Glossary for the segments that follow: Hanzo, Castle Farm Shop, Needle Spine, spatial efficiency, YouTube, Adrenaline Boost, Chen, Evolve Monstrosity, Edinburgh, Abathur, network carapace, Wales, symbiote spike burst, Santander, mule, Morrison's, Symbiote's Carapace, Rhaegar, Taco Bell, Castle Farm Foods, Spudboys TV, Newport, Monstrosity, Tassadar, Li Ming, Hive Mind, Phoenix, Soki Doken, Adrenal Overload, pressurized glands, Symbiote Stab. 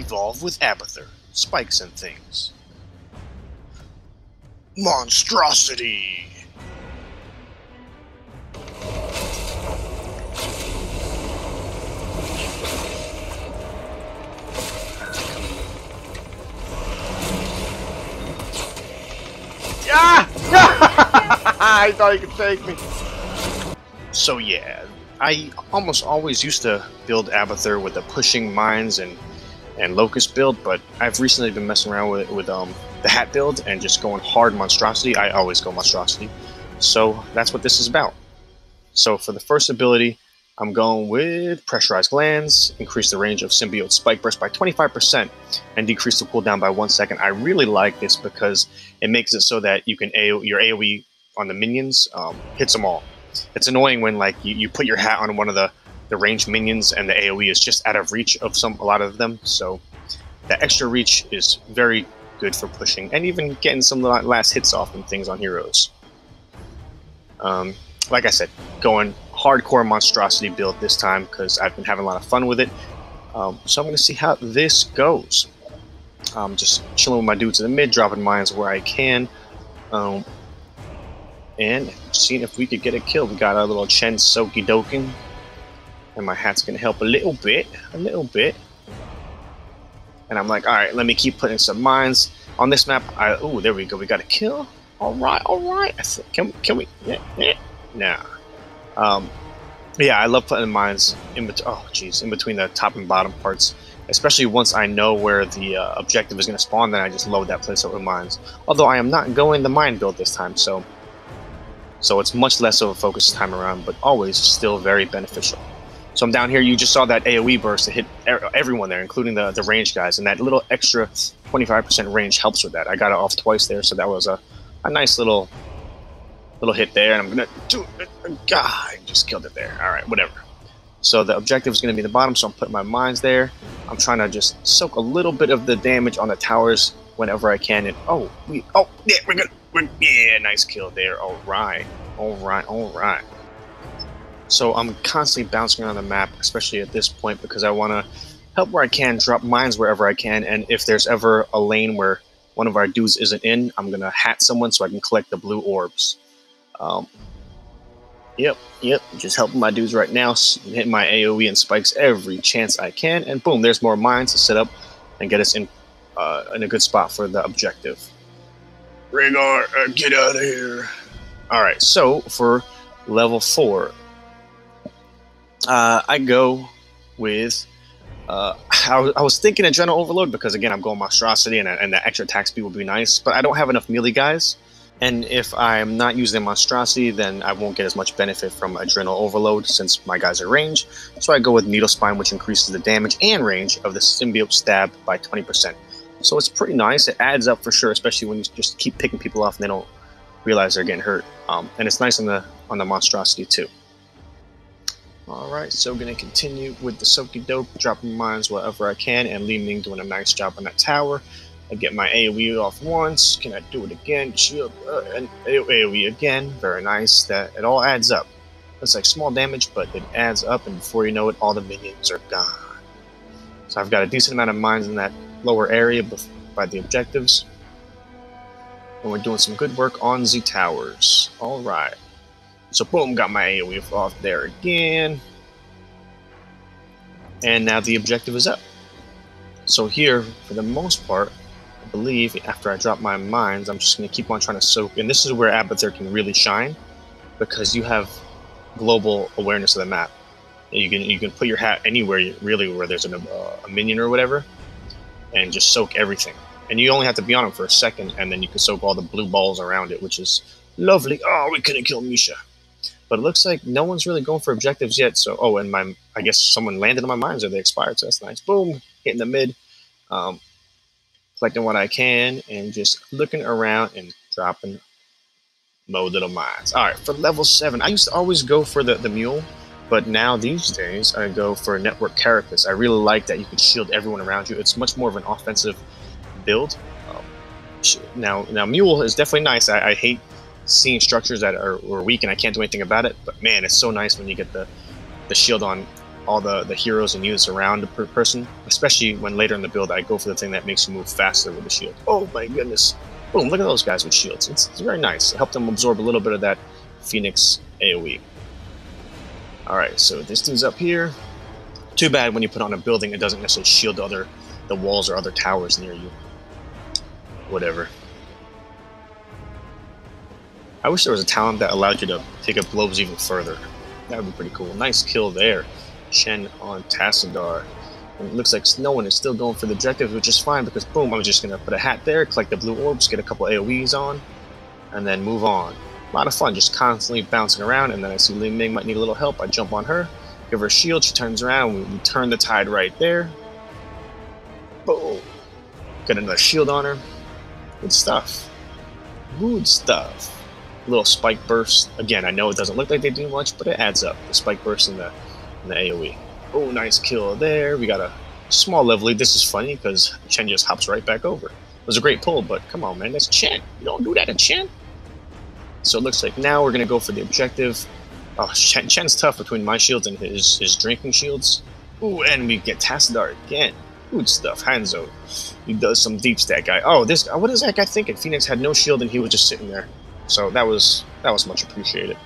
Evolve with Abathur, spikes and things. Monstrosity! Ah! I thought he could take me. So yeah, I almost always used to build Abathur with the pushing mines and locust build, but I've recently been messing around with the hat build and just going hard monstrosity. I always go monstrosity, so that's what this is about. So for the first ability, I'm going with pressurized glands, increase the range of symbiote spike burst by 25% and decrease the cooldown by 1 second. I really like this because it makes it so that you can your AoE on the minions hits them all. It's annoying when like you put your hat on one of the ranged minions and the AoE is just out of reach of a lot of them. So that extra reach is very good for pushing and even getting some last hits off and things on heroes. Like I said, going hardcore monstrosity build this time because I've been having a lot of fun with it. So I'm going to see how this goes. I'm just chilling with my dudes in the mid, dropping mines where I can, and seeing if we could get a kill. We got our little Chen Soki Doken, and my hat's going to help a little bit. And I'm like, all right, let me keep putting some mines on this map. Oh, there we go. We got a kill. All right. Can we? Yeah. Nah. Yeah, I love putting mines in between the top and bottom parts, especially once I know where the objective is going to spawn. Then I just load that place up with mines. Although I am not going the mine build this time, so it's much less of a focus this time around, but always still very beneficial. So I'm down here. You just saw that AoE burst that hit everyone there, including the range guys, and that little extra 25% range helps with that. I got it off twice there, so that was a nice little hit there, and I'm gonna do it. God, I just killed it there. All right, whatever. So the objective is gonna be the bottom, so I'm putting my mines there. I'm trying to just soak a little bit of the damage on the towers whenever I can. And yeah, nice kill there. All right. So I'm constantly bouncing around the map, especially at this point, because I want to help where I can, drop mines wherever I can, and if there's ever a lane where one of our dudes isn't in, I'm going to hat someone so I can collect the blue orbs. Yep, just helping my dudes right now, hitting my AoE and spikes every chance I can, and boom, there's more mines to set up and get us in a good spot for the objective. Rhaegar, get out of here. Alright, so for level 4, I go with, I was thinking Adrenal Overload because, again, I'm going Monstrosity and the extra attack speed would be nice, but I don't have enough melee guys, and if I'm not using Monstrosity, then I won't get as much benefit from Adrenal Overload since my guys are range, so I go with Needle Spine, which increases the damage and range of the Symbiote Stab by 20%. So it's pretty nice. It adds up for sure, especially when you just keep picking people off and they don't realize they're getting hurt, and it's nice on the Monstrosity, too. Alright, so gonna continue with the Soki Dope, dropping mines wherever I can, and Li Ming doing a nice job on that tower. I get my AoE off once. Can I do it again? Shield, and AoE again. Very nice. That it all adds up. It's like small damage, but it adds up, and before you know it, all the minions are gone. So I've got a decent amount of mines in that lower area by the objectives, and we're doing some good work on the towers. Alright. So boom, got my AoE off there again. And now the objective is up. So here, for the most part, I believe after I drop my mines, I'm just going to keep on trying to soak. And this is where Abathur can really shine, because you have global awareness of the map. You can put your hat anywhere, really, where there's a minion or whatever, and just soak everything. And you only have to be on them for a second, and then you can soak all the blue balls around it, which is lovely. Oh, we couldn't kill Misha. But it looks like no one's really going for objectives yet. So, oh, and I guess someone landed on my mines or they expired, so that's nice. Boom, hitting the mid, collecting what I can, and just looking around and dropping low little mines. All right, for level 7, I used to always go for the mule, but now these days I go for a network carapace. I really like that you can shield everyone around you. It's much more of an offensive build. Now mule is definitely nice. I hate seeing structures that are weak and I can't do anything about it, but man, it's so nice when you get the shield on all the heroes and units around per person, especially when later in the build I go for the thing that makes you move faster with the shield. Oh my goodness. Boom, look at those guys with shields. It's very nice. It helped them absorb a little bit of that Phoenix AoE. Alright, so this dude's up here. Too bad when you put on a building, it doesn't necessarily shield the walls or other towers near you. Whatever. I wish there was a talent that allowed you to pick up globes even further. That would be pretty cool. Nice kill there. Chen on Tassadar. And it looks like no one is still going for the objective, which is fine because boom, I was just going to put a hat there, collect the blue orbs, get a couple AoEs on, and then move on. A lot of fun, just constantly bouncing around, and then I see Li Ming might need a little help. I jump on her, give her a shield, she turns around, we turn the tide right there. Boom. Get another shield on her. Good stuff. Good stuff. Little spike burst. Again, I know it doesn't look like they do much, but it adds up. The spike burst and the AoE. Oh, nice kill there. We got a small level lead. This is funny because Chen just hops right back over. It was a great pull, but come on, man. That's Chen. You don't do that to Chen. So it looks like now we're going to go for the objective. Oh, Chen's tough between my shields and his drinking shields. Ooh, and we get Tassadar again. Good stuff. Hanzo. He does some deep stat guy. Oh, this. What is that guy thinking? Phoenix had no shield and he was just sitting there. So that was much appreciated.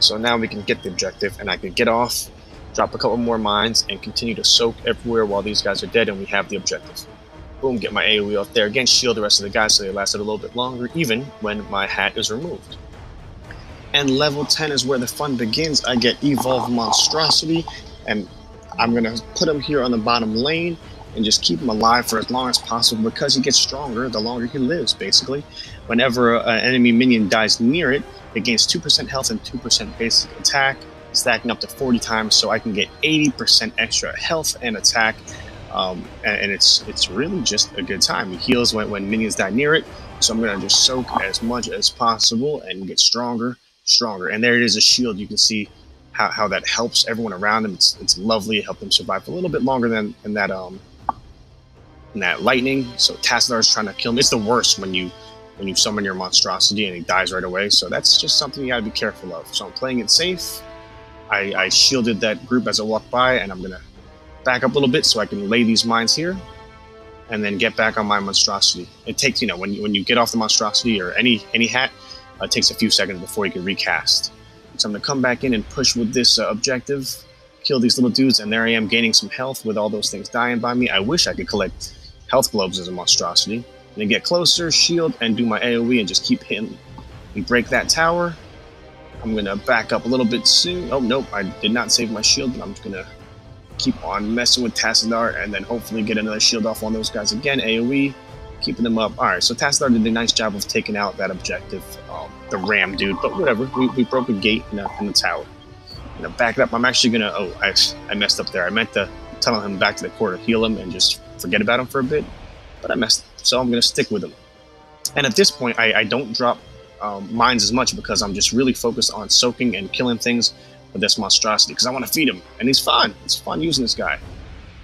So now we can get the objective, and I can get off, drop a couple more mines, and continue to soak everywhere while these guys are dead, and we have the objective. Boom, get my AoE off there again, shield the rest of the guys so they lasted a little bit longer, even when my hat is removed. And level 10 is where the fun begins. I get Evolve Monstrosity, and I'm going to put him here on the bottom lane and just keep him alive for as long as possible because he gets stronger the longer he lives, basically. Whenever an enemy minion dies near it, it gains 2% health and 2% basic attack, stacking up to 40 times, so I can get 80% extra health and attack, and it's really just a good time. He heals when minions die near it, so I'm going to just soak as much as possible and get stronger. And there it is, a shield. You can see how that helps everyone around them. It's lovely. It helped them survive a little bit longer than that lightning. So Tassadar is trying to kill him. It's the worst when you summon your monstrosity and he dies right away. So that's just something you gotta be careful of. So I'm playing it safe. I shielded that group as I walked by, and I'm gonna back up a little bit so I can lay these mines here and then get back on my monstrosity. It takes, you know, when you get off the monstrosity or any hat, it takes a few seconds before you can recast. So I'm gonna come back in and push with this objective, kill these little dudes, and there I am gaining some health with all those things dying by me. I wish I could collect health globes as a monstrosity. And then get closer, shield, and do my AoE and just keep hitting. We break that tower. I'm going to back up a little bit soon. Oh, nope, I did not save my shield, but I'm going to keep on messing with Tassadar and then hopefully get another shield off on those guys again. AoE, keeping them up. All right, so Tassadar did a nice job of taking out that objective, the ram dude, but whatever. We broke a gate in the tower. I'm going to back it up. I'm actually going to... Oh, I messed up there. I meant to tunnel him back to the core to heal him and just forget about him for a bit, but I messed up. So I'm going to stick with him. And at this point, I don't drop mines as much because I'm just really focused on soaking and killing things with this monstrosity because I want to feed him. And he's fun. It's fun using this guy.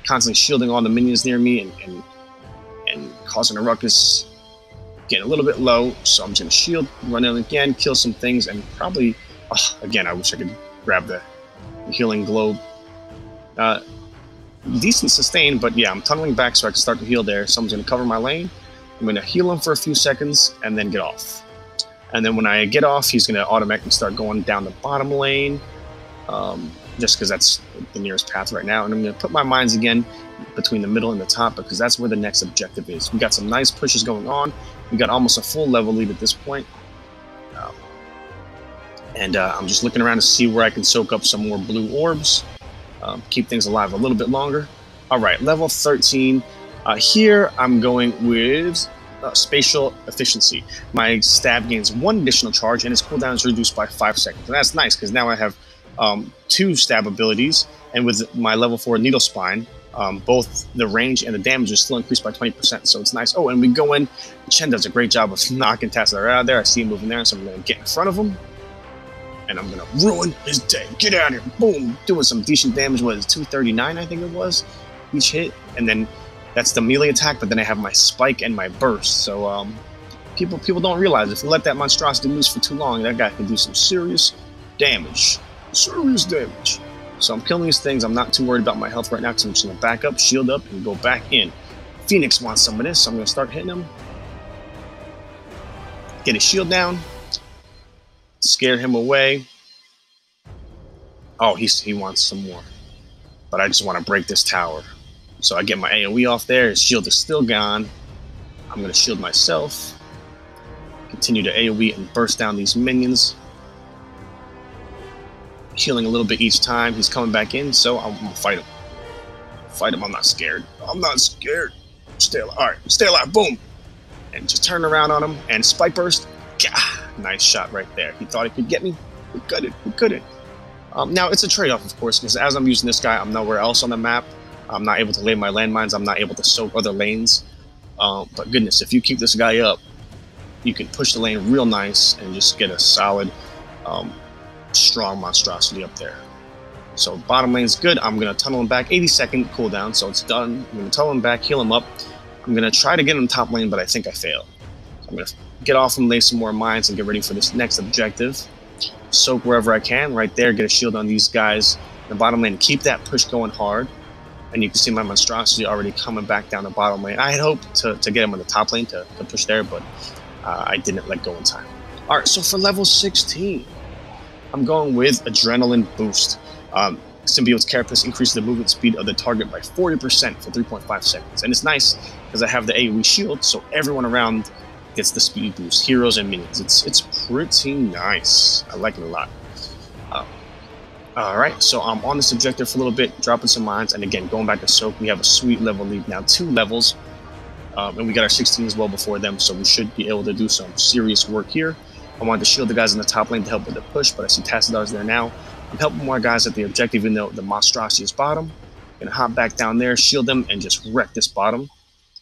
Constantly shielding all the minions near me and causing a ruckus. Getting a little bit low, so I'm just going to shield, run in again, kill some things, and probably... Oh, again, I wish I could grab the healing globe. Decent sustain, but yeah, I'm tunneling back so I can start to heal there. Someone's going to cover my lane. I'm going to heal him for a few seconds and then get off. And then when I get off, he's going to automatically start going down the bottom lane, just because that's the nearest path right now. And I'm going to put my mines again between the middle and the top because that's where the next objective is. We got some nice pushes going on. We got almost a full level lead at this point. I'm just looking around to see where I can soak up some more blue orbs. Keep things alive a little bit longer. All right, level 13. Here I'm going with spatial efficiency. My stab gains 1 additional charge, and its cooldown is reduced by 5 seconds. And that's nice because now I have 2 stab abilities, and with my level 4 Needle Spine, both the range and the damage is still increased by 20%, so it's nice. Oh, and we go in. Chen does a great job of knocking Tassadar out of there. I see him moving there, so I'm going to get in front of him. And I'm going to ruin his day. Get out of here. Boom. Doing some decent damage. What is it, 239, I think it was, each hit. And then that's the melee attack, but then I have my spike and my burst. So people don't realize if you let that monstrosity loose for too long, that guy can do some serious damage. So I'm killing these things. I'm not too worried about my health right now because I'm just going to back up, shield up, and go back in. Phoenix wants some of this, so I'm going to start hitting him. Get his shield down. Scare him away. Oh, he wants some more. But I just want to break this tower. So I get my AoE off there. His shield is still gone. I'm going to shield myself. Continue to AoE and burst down these minions. Healing a little bit each time. He's coming back in, so I'm going to fight him. Fight him. I'm not scared. I'm not scared. Stay alive. All right. Stay alive. Boom. And just turn around on him. And Spike Burst. Gah! Nice shot right there. He thought he could get me. He couldn't. He couldn't. Now, it's a trade-off, of course, because as I'm using this guy, I'm nowhere else on the map. I'm not able to lay my landmines. I'm not able to soak other lanes. But goodness, if you keep this guy up, you can push the lane real nice and just get a solid... strong monstrosity up there. So bottom lane's good. I'm gonna tunnel him back. 80-second cooldown, so it's done. I'm gonna tunnel him back, heal him up. I'm gonna try to get him top lane, but I think I fail. So I'm gonna get off him, lay some more mines, and get ready for this next objective. Soak wherever I can. Right there, get a shield on these guys in the bottom lane. Keep that push going hard. And you can see my monstrosity already coming back down the bottom lane. I had hoped to get him on the top lane to push there, but I didn't let go in time. All right, so for level 16, I'm going with Adrenaline Boost. Symbiote's Carapace increases the movement speed of the target by 40% for 3.5 seconds. And it's nice because I have the AoE shield, so everyone around gets the speed boost, heroes and minions. It's pretty nice. I like it a lot. Alright, so I'm on this objective for a little bit, dropping some mines, and again, going back to Soak. We have a sweet level lead now, 2 levels. And we got our 16s well before them, so we should be able to do some serious work here. I wanted to shield the guys in the top lane to help with the push, but I see Tassadar's there now. I'm helping more guys at the objective, even though the monstrosity is bottom. I'm gonna hop back down there, shield them, and just wreck this bottom.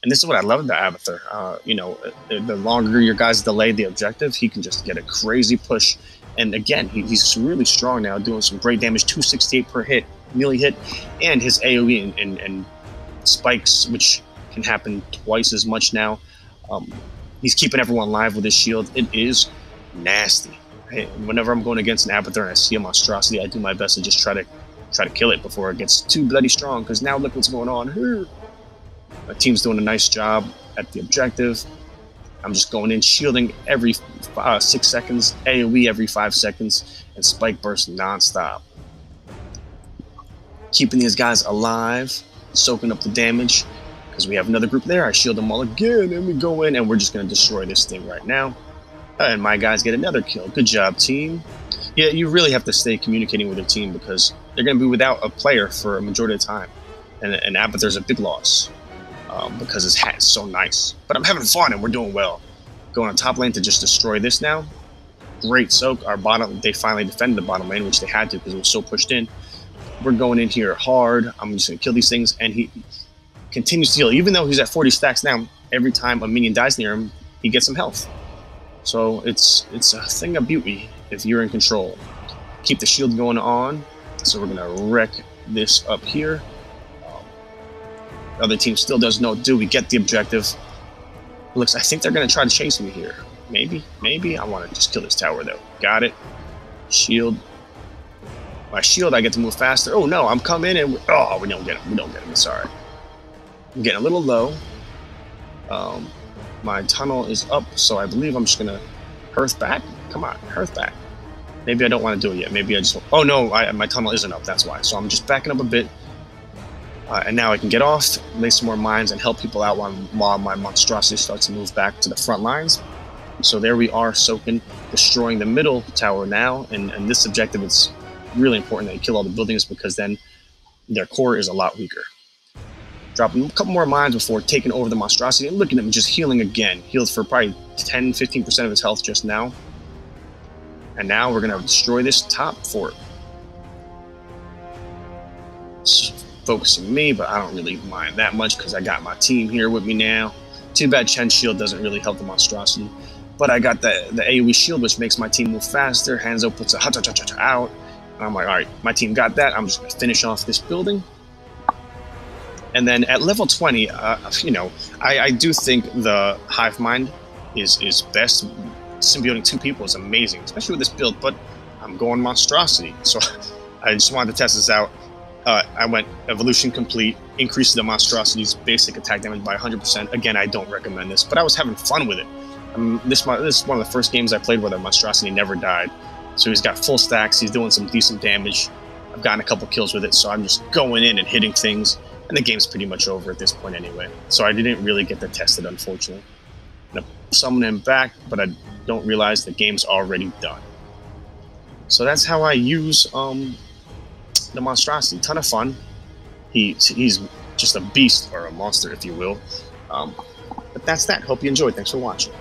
And this is what I love about Abathur. You know, the longer your guys delay the objective, he can just get a crazy push. And again, he's really strong now, doing some great damage, 268 per hit, melee hit, and his AoE and spikes, which can happen twice as much now. He's keeping everyone alive with his shield. It is nasty. Hey, whenever I'm going against an Abathur and I see a monstrosity, I do my best to just try to kill it before it gets too bloody strong, because now look what's going on here. My team's doing a nice job at the objective. I'm just going in, shielding every 6 seconds, AoE every 5 seconds, and spike burst non-stop. Keeping these guys alive, soaking up the damage, because we have another group there. I shield them all again, and we go in, and we're just going to destroy this thing right now. And my guys get another kill. Good job, team. Yeah, you really have to stay communicating with your team because they're going to be without a player for a majority of the time. And Abathur's a big loss because his hat is so nice. But I'm having fun and we're doing well. Going on top lane to just destroy this now. Great soak. Our bottom, they finally defended the bottom lane, which they had to because it was so pushed in. We're going in here hard. I'm just going to kill these things. And he continues to heal. Even though he's at 40 stacks now, every time a minion dies near him, he gets some health. So it's a thing of beauty if you're in control. Keep the shield going on. So we're gonna wreck this up here. The other team still doesn't know what to do. We get the objective. Looks, I think they're gonna try to chase me here. Maybe I want to just kill this tower though. Got it. Shield. My shield. I get to move faster. Oh no, I'm coming in. Oh, we don't get him. We don't get him. It's alright. I'm getting a little low. My tunnel is up, so I believe I'm just gonna hearth back. Come on, hearth back. Maybe I don't want to do it yet. Maybe I just... Oh no, my tunnel isn't up, that's why. So I'm just backing up a bit. And now I can get off, lay some more mines, and help people out while my monstrosity starts to move back to the front lines. So there we are, soaking, destroying the middle tower now. And this objective, it's really important that you kill all the buildings because then their core is a lot weaker. Dropping a couple more mines before taking over the monstrosity, and look at him just healing again. Healed for probably 10-15% of his health just now. And now we're gonna destroy this top fort. Focusing me, but I don't really mind that much because I got my team here with me now. Too bad Chen's shield doesn't really help the monstrosity, but I got the AoE shield, which makes my team move faster. Hanzo puts a ha cha cha cha out, and I'm like, all right, my team got that. I'm just gonna finish off this building. And then at level 20, you know, I do think the Hive Mind is best. Symbioting 2 people is amazing, especially with this build, but I'm going monstrosity. So I just wanted to test this out. I went evolution complete, increased the monstrosity's basic attack damage by 100%. Again, I don't recommend this, but I was having fun with it. This is one of the first games I played where the monstrosity never died. So he's got full stacks, he's doing some decent damage. I've gotten a couple kills with it, so I'm just going in and hitting things. And the game's pretty much over at this point anyway. So I didn't really get to test it, unfortunately. And I summoned him back, but I don't realize the game's already done. So that's how I use the monstrosity. Ton of fun. He's just a beast, or a monster, if you will. But that's that. Hope you enjoyed. Thanks for watching.